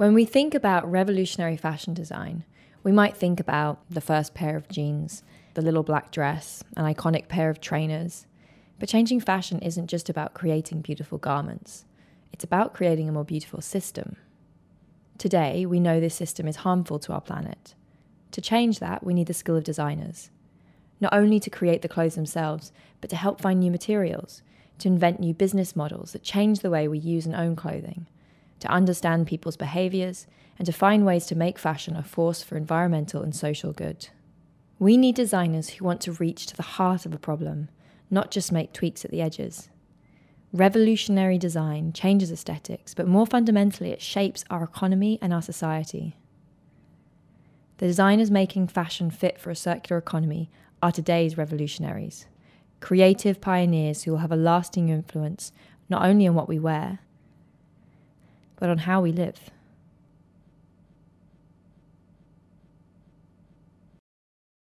When we think about revolutionary fashion design, we might think about the first pair of jeans, the little black dress, an iconic pair of trainers. But changing fashion isn't just about creating beautiful garments. It's about creating a more beautiful system. Today, we know this system is harmful to our planet. To change that, we need the skill of designers. Not only to create the clothes themselves, but to help find new materials, to invent new business models that change the way we use and own clothing, to understand people's behaviours, and to find ways to make fashion a force for environmental and social good. We need designers who want to reach to the heart of a problem, not just make tweaks at the edges. Revolutionary design changes aesthetics, but more fundamentally it shapes our economy and our society. The designers making fashion fit for a circular economy are today's revolutionaries, creative pioneers who will have a lasting influence not only on what we wear, but on how we live.